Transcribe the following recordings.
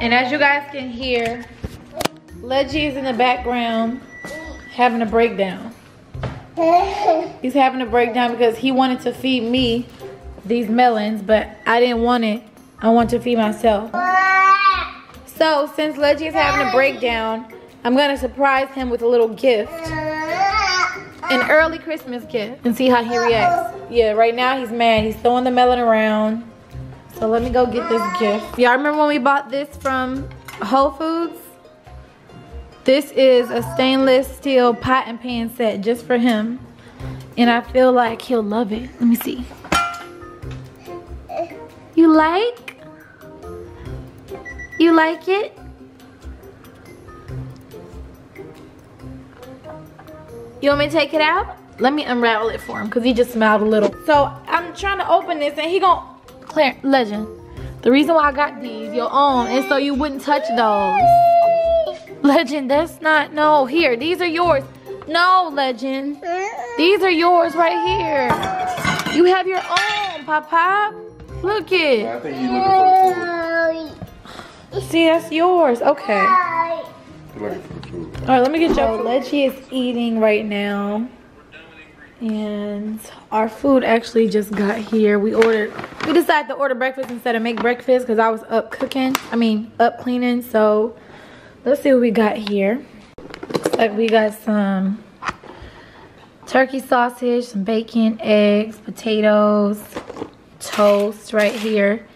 And as you guys can hear, Leggy is in the background having a breakdown. He's having a breakdown because he wanted to feed me these melons, but I didn't want it. I want to feed myself. So since Leggy is having a breakdown, I'm gonna surprise him with a little gift. An early Christmas gift, and see how he reacts. Yeah, right now he's mad. He's throwing the melon around. So let me go get this gift. Y'all remember when we bought this from Whole Foods? This is a stainless steel pot and pan set just for him. And I feel like he'll love it. Let me see. You like? You like it? You want me to take it out? Let me unravel it for him because he just smiled a little. So I'm trying to open this and he gonna... Clarence, Legend, the reason why I got these, your own, is so you wouldn't touch those. Legend, that's not... No, here, these are yours. No, Legend. These are yours right here. You have your own, Papa. Look it. I think you're looking for the food. See, that's yours. Okay. You're looking for the food. All right, let me get your food. Leggy is eating right now. And our food actually just got here. We decided to order breakfast instead of make breakfast because I was up cooking. I mean, up cleaning. So let's see what we got here. Looks like we got some turkey sausage, some bacon, eggs, potatoes, toast right here.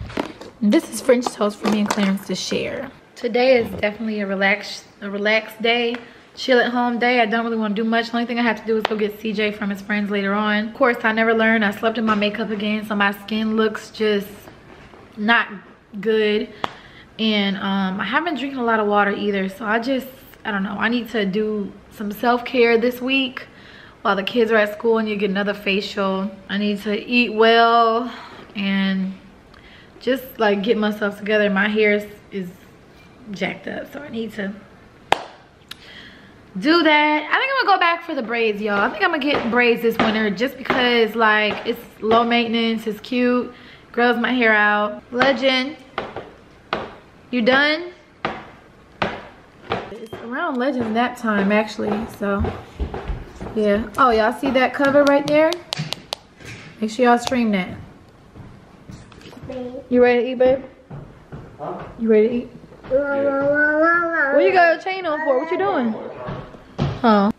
And this is French toast for me and Clarence to share. Today is definitely a relaxed day. Chill at home day. I don't really want to do much. The only thing I have to do is go get CJ from his friends later on. Of course, I never learned. I slept in my makeup again, so my skin looks just not good. And I haven't drinking a lot of water either, so I don't know. I need to do some self-care this week while the kids are at school and you get another facial. I need to eat well and just like get myself together. My hair is jacked up, so I need to do that. I think I'm gonna go back for the braids, y'all. I think I'm gonna get braids this winter just because, like, it's low maintenance, it's cute, grows my hair out. Legend, you done? It's around Legend nap time, actually, so yeah. Oh, y'all see that cover right there? Make sure y'all stream that. You ready to eat, babe? Huh? You ready to eat? Yeah. What you got a chain on for? What you doing? Oh.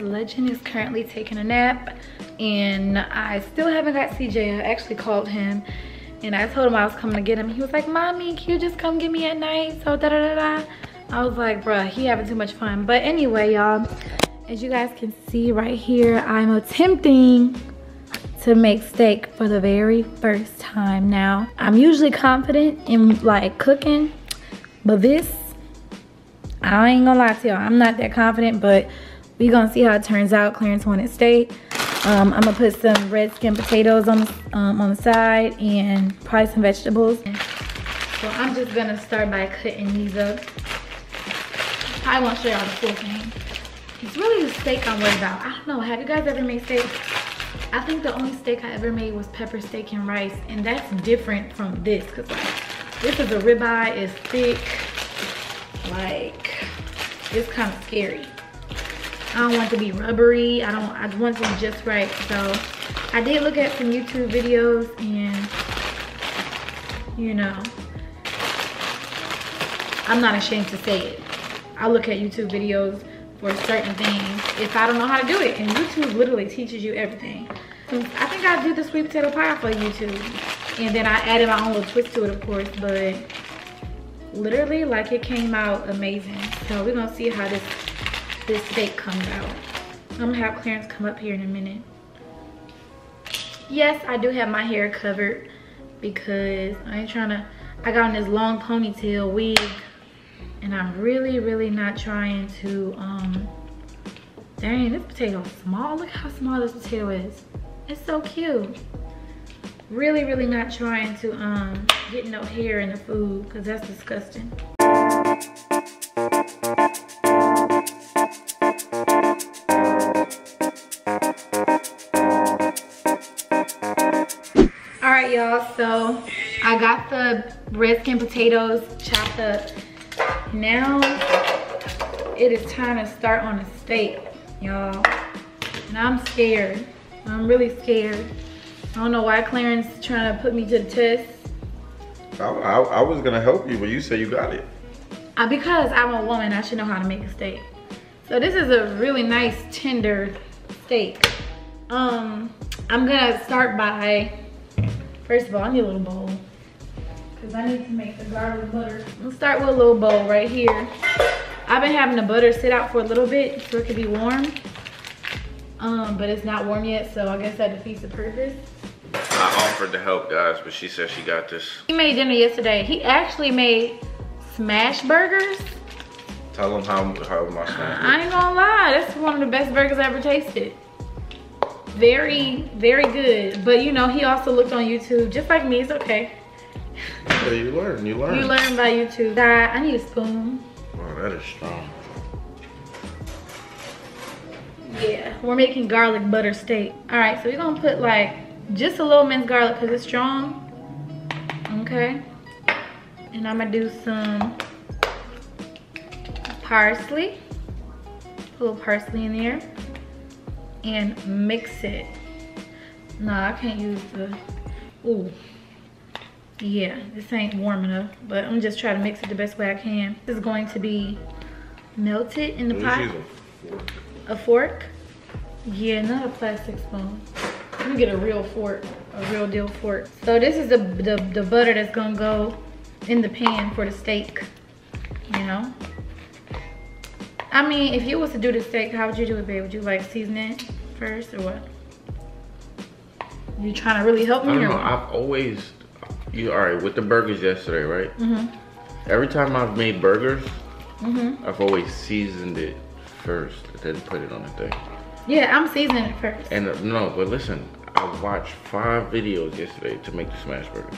Legend is currently taking a nap and I still haven't got CJ. I actually called him and I told him I was coming to get him. He was like, Mommy, can you just come get me at night? So da-da-da-da. I was like, bruh, he having too much fun. But anyway, y'all, as you guys can see right here, I'm attempting to make steak for the very first time now. I'm usually confident in like cooking, but this, I ain't gonna lie to y'all, I'm not that confident, but we gonna see how it turns out. Clarence wanted steak. I'm gonna put some red skin potatoes on the side and probably some vegetables. So I'm just gonna start by cutting these up. I won't show y'all the full thing. It's really the steak I'm worried about. I don't know, have you guys ever made steak? I think the only steak I ever made was pepper steak and rice, and that's different from this, cause like, this is a ribeye, it's thick. Like, it's kind of scary. I don't want it to be rubbery. I want it to be just right. So I did look at some YouTube videos and, you know, I'm not ashamed to say it. I look at YouTube videos for certain things if I don't know how to do it. And YouTube literally teaches you everything. I think I did the sweet potato pie for YouTube. And then I added my own little twist to it, of course, but literally, like, it came out amazing. So we're gonna see how this steak comes out. I'm gonna have Clarence come up here in a minute. Yes, I do have my hair covered because I ain't trying to, I got on this long ponytail wig and I'm really, really not trying to, dang, this potato is small. Look how small this potato is. It's so cute. Really, really not trying to get no hair in the food because that's disgusting. All right, y'all, so I got the red skin potatoes chopped up. Now it is time to start on the steak, y'all. And I'm scared. I'm really scared. I don't know why Clarence is trying to put me to the test. I was gonna help you, but you said you got it. Because I'm a woman, I should know how to make a steak. So this is a really nice, tender steak. I'm gonna start by, first of all, I need a little bowl, because I need to make the garlic butter. Let's start with a little bowl right here. I've been having the butter sit out for a little bit so it could be warm. But it's not warm yet, so I guess that defeats the purpose. I offered to help, guys, but she said she got this. He made dinner yesterday. He actually made smash burgers. Tell him how my smash burgers. I ain't gonna lie, that's one of the best burgers I ever tasted. Very, very good. But you know, he also looked on YouTube, just like me. It's okay. Yeah, you learn, you learn. You learn by YouTube. I need a spoon. Wow, that is strong. Yeah, we're making garlic butter steak. All right, so we're gonna put like just a little minced garlic because it's strong. Okay, and I'm gonna do some parsley. Put a little parsley in there and mix it. No, I can't use the, ooh. Yeah, this ain't warm enough, but I'm just trying to mix it the best way I can. This is going to be melted in the pot. A fork? Yeah, not a plastic spoon. You get a real fork, a real deal fork. So this is the butter that's gonna go in the pan for the steak, you know? I mean, if you was to do the steak, how would you do it, babe? Would you like season it first or what? You trying to really help me? I don't know, I've always, all right, with the burgers yesterday, right? Mm-hmm. Every time I've made burgers, mm-hmm. I've always seasoned it first, then put it on the thing. Yeah, I'm seasoning it first. And no, but listen, I watched 5 videos yesterday to make the smash burgers.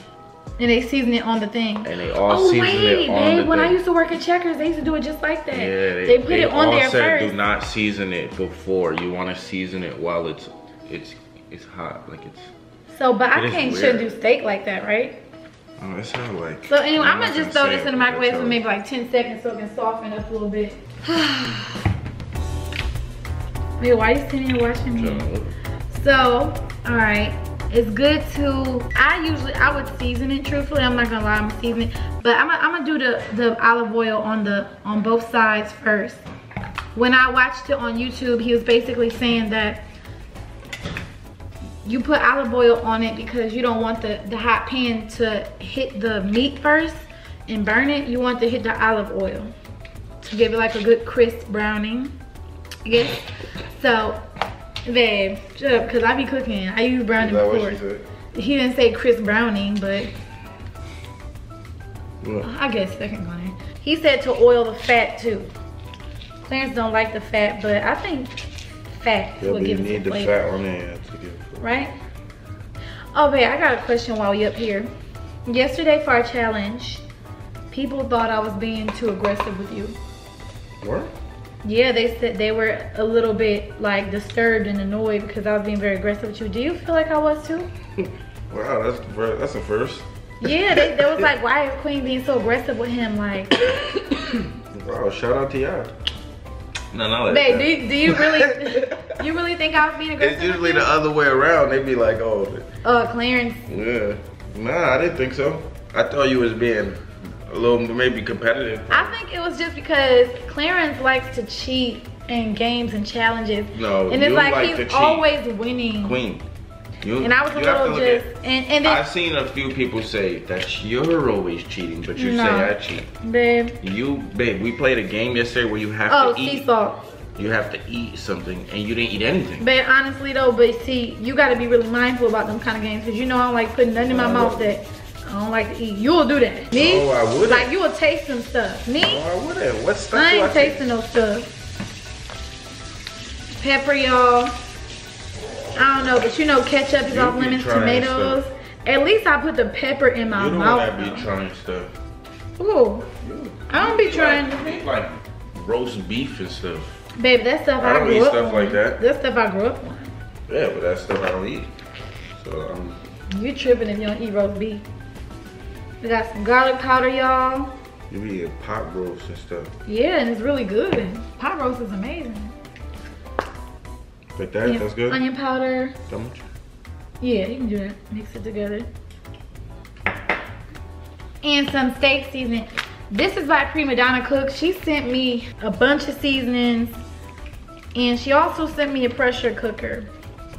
And they season it on the thing. And they all season it on the thing. When I used to work at Checkers, they used to do it just like that. Yeah, they put it on there first. Do not season it before. You want to season it while it's hot, like it's. So, but I can't do steak like that, right? Oh, it's not like. So anyway, I'm gonna just throw this in the microwave for maybe like 10 seconds so it can soften up a little bit. Wait, why are you sitting here watching me? So, all right, it's good to, I would season it, truthfully, I'm not gonna lie, I'm seasoning, but I'm gonna do the olive oil on both sides first. When I watched it on YouTube, he was basically saying that you put olive oil on it because you don't want the hot pan to hit the meat first and burn it. You want to hit the olive oil to give it like a good crisp browning, I guess. So, babe, shut up, because I be cooking. I use browning before. He didn't say crisp browning, but what? I guess second one. He said to oil the fat too. Clarence don't like the fat, but I think fat will give it the flavor. Fat on there to give it, right? Oh, babe, I got a question while we up here. Yesterday for our challenge, people thought I was being too aggressive with you. What? Yeah, they said they were a little bit like disturbed and annoyed because I was being very aggressive with you. Do you feel like I was too? Wow, that's a first. Yeah, they was like, why is Queen being so aggressive with him? Like, wow, shout out to y'all. No, not like babe, that. Babe, do you really, you really think I was being aggressive? It's usually the other way around. They be like, oh. Clarence. Yeah. Nah, I didn't think so. I thought you was being a little maybe competitive. I think it was just because Clarence likes to cheat and games and challenges. No, and it's like he's always winning. Queen. And I was a little just I've seen a few people say that you're always cheating, but you say I cheat. Babe. Babe, we played a game yesterday where you have to eat. You have to eat something and you didn't eat anything. But honestly though, see, you gotta be really mindful about them kind of games because you know I don't like putting nothing in my mouth that I don't like to eat. You'll do that. Me? No, I wouldn't. Like you will taste some stuff. Me? No, I wouldn't. What stuff I ain't tasting no stuff. Pepper, y'all. I don't know, but you know ketchup is off lemons, tomatoes. Stuff. At least I put the pepper in my mouth. You don't be trying stuff. Ooh. I don't be trying. Like, roast beef and stuff. Babe, that stuff I grew up on. I don't eat stuff like that. That stuff I grew up on. Yeah, but that stuff I don't eat. So you tripping if you don't eat roast beef. We got some garlic powder, y'all. You be eating pot roast and stuff. Yeah, and it's really good. Pot roast is amazing. Like that, that's good. Onion powder. That much? Yeah, you can do that. Mix it together. And some steak seasoning. This is by Prima Donna Cook. She sent me a bunch of seasonings. And she also sent me a pressure cooker.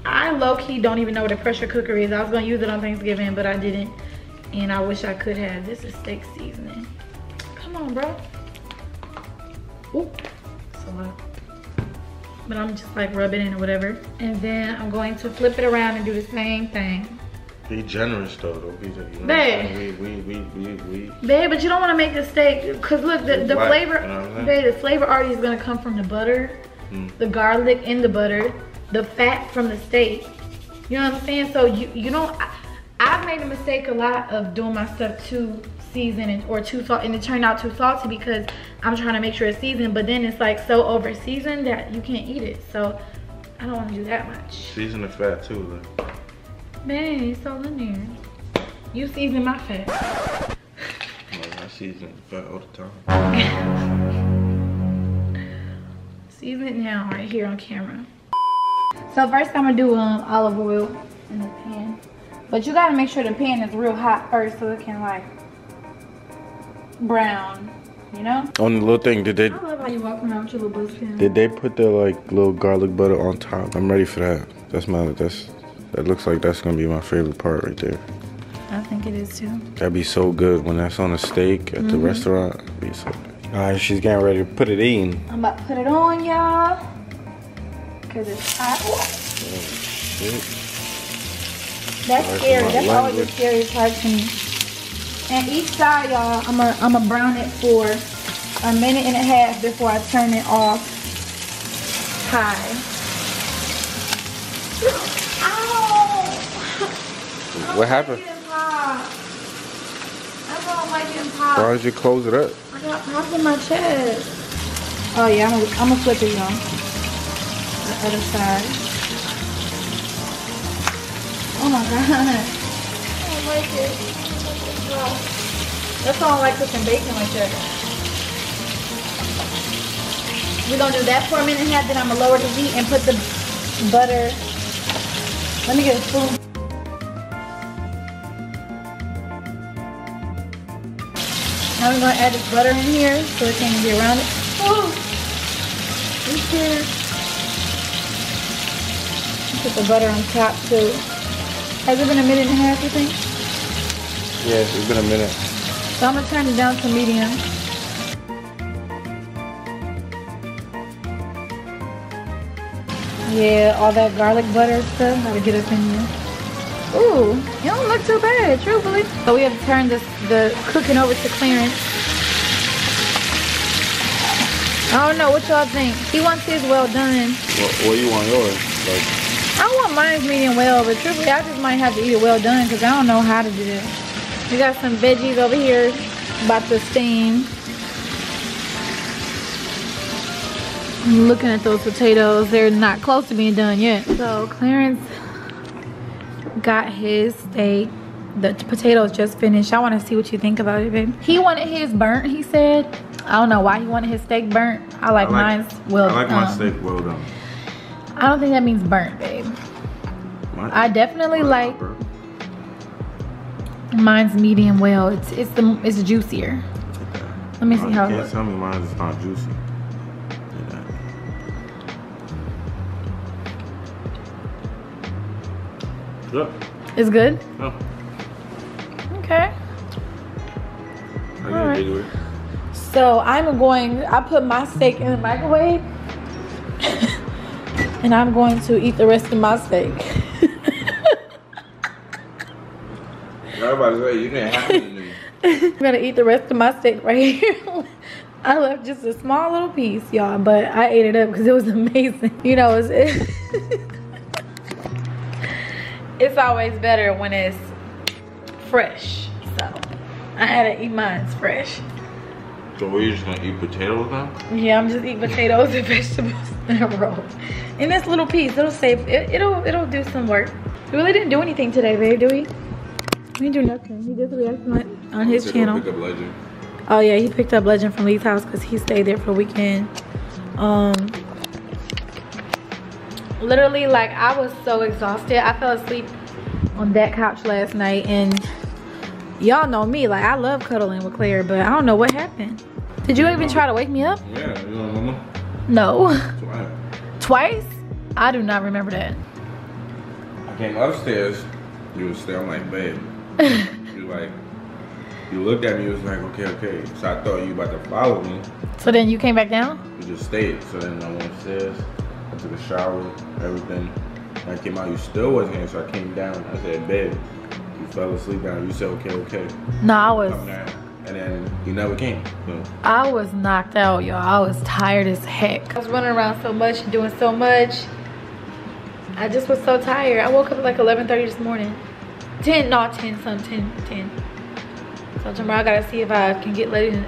I low-key don't even know what a pressure cooker is. I was going to use it on Thanksgiving, but I didn't. And I wish I could have. This is steak seasoning. Come on, bro. Ooh, that's a lot. But I'm just like rub it in or whatever. And then I'm going to flip it around and do the same thing. Be generous though, don't be generous. Babe. Babe, but you don't want to make the steak, cause look, the flavor, babe, the flavor already is gonna come from the butter, the garlic in the butter, the fat from the steak. You know what I'm saying? So you don't, I've made a mistake a lot of doing my stuff too seasoned or too salt, and it turned out too salty because I'm trying to make sure it's seasoned, but then it's like so over seasoned that you can't eat it. So I don't want to do that much. Season the fat too, though. Man, it's all in there. You season my fat. I season the fat all the time. Season it now, right here on camera. So first, I'm gonna do olive oil in the pan, but you gotta make sure the pan is real hot first so it can like. Brown, you know? On the little thing, did they? I love how you walk around with your little buzzkin. Did they put the like little garlic butter on top? I'm ready for that. That's my. That looks like that's gonna be my favorite part right there. I think it is too. That'd be so good when that's on a steak at the restaurant. It'd be so good. All right, she's getting ready to put it in. I'm about to put it on, y'all, cause it's hot. That's scary. That's always the scariest part to me. And each side, y'all, I'm gonna brown it for a minute and a half before I turn it off high. Ow! What happened? I don't like getting hot. Why did you close it up? I got popped in my chest. Oh yeah, I'm gonna flip it, y'all. The other side. Oh my god. I don't like it. That's all I like cooking bacon like that. We're gonna do that for a minute and a half, then I'm gonna lower the heat and put the butter. Let me get a spoon. Now we're gonna add this butter in here so it can get around it. Oh, it's here. Put the butter on top too. Has it been a minute and a half, you think? Yes, it's been a minute. So I'm gonna turn it down to medium. Yeah, all that garlic butter stuff, gotta get up in here. Ooh, it don't look too bad, truthfully. So we have to turn the cooking over to Clarence. I don't know, what y'all think? He wants his well done. What do you want yours? Like? I want mine's medium well, but truthfully, I just might have to eat it well done because I don't know how to do that. We got some veggies over here, about to steam. I'm looking at those potatoes. They're not close to being done yet. So Clarence got his steak. The potatoes just finished. I want to see what you think about it, babe. He wanted his burnt, he said. I don't know why he wanted his steak burnt. I like my steak well done. I don't think that means burnt, babe. I definitely like... Mine's medium well. It's juicier. Let me see how. You can't tell me mine's not juicy. Good. It's good? Yeah. Okay. All right. So I put my steak in the microwave and I'm going to eat the rest of my steak. Everybody's like, you didn't have anything. I'm gonna eat the rest of my steak right here. I left just a small little piece, y'all, but I ate it up because it was amazing. You know, it's always better when it's fresh. So I had to eat mine fresh. So we're just gonna eat potatoes now? Yeah, I'm just eating potatoes and vegetables in a row. In this little piece, it'll save. It'll do some work. We really didn't do anything today, babe, do we? We didn't do nothing. He just reacted on his channel. Pick up Legend. Oh yeah, he picked up Legend from Lee's house because he stayed there for a weekend. Literally, like, I was so exhausted. I fell asleep on that couch last night, and y'all know me. Like, I love cuddling with Claire, but I don't know what happened. Did you even try to wake me up? Yeah, you don't remember? No. Twice? I do not remember that. I came upstairs. You were still like, babe. You like, you looked at me. You was like, okay, okay. So I thought you about to follow me. So then you came back down? You just stayed. So then I went upstairs. I took a shower, everything. When I came out, you still wasn't here. So I came down. I said, babe, you fell asleep down. You said, okay, okay. No, I was. And then you never came. So. I was knocked out, y'all. I was tired as heck. I was running around so much, doing so much. I just was so tired. I woke up at like 11:30 this morning. 10. So tomorrow I gotta see if I can get Legend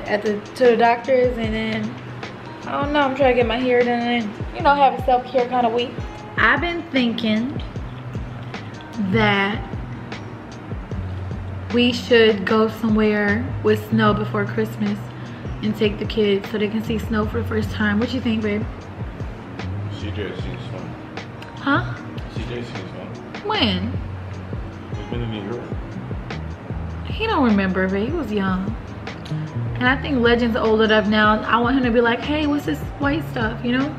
to the doctor's, and then I don't know. I'm trying to get my hair done and, you know, have a self-care kind of week. I've been thinking that we should go somewhere with snow before Christmas and take the kids so they can see snow for the first time. What you think, babe? She did see snow. Huh? CJ sees one. When? He's been in New York. He don't remember, but he was young. And I think Legend's old enough now. I want him to be like, hey, what's this white stuff, you know?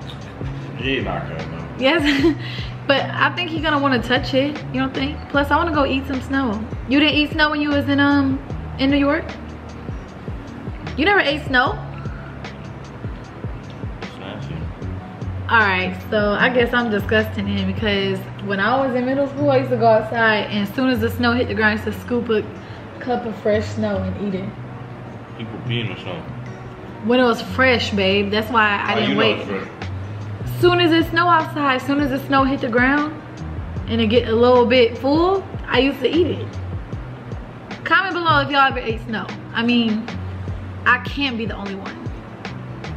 He's not gonna know. Yes, but I think he's gonna wanna touch it, you don't think? Plus, I wanna go eat some snow. You didn't eat snow when you was in New York? You never ate snow? Alright, so I guess I'm disgusting him, because when I was in middle school, I used to go outside, and as soon as the snow hit the ground, I used to scoop a cup of fresh snow and eat it. People pee in the snow. When it was fresh, babe, that's why I didn't wait. As soon as it snow outside, as soon as the snow hit the ground, and it get a little bit full, I used to eat it. Comment below if y'all ever ate snow. I mean, I can't be the only one.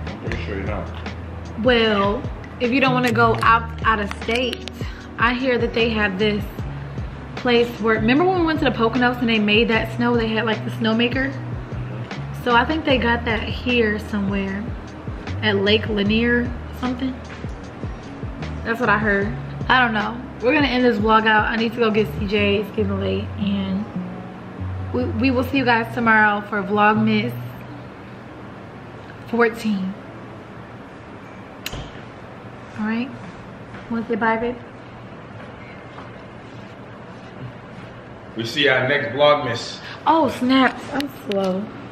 I'm pretty sure you're not. Well, if you don't want to go out of state, I hear that they have this place where, remember when we went to the Poconos and they made that snow? They had like the snowmaker. So I think they got that here somewhere at Lake Lanier something. That's what I heard. I don't know. We're going to end this vlog out. I need to go get CJ. It's getting late. And we will see you guys tomorrow for Vlogmas 14. All right, want to say bye, babe? We'll see you at next Vlogmas. Oh, snaps. I'm slow.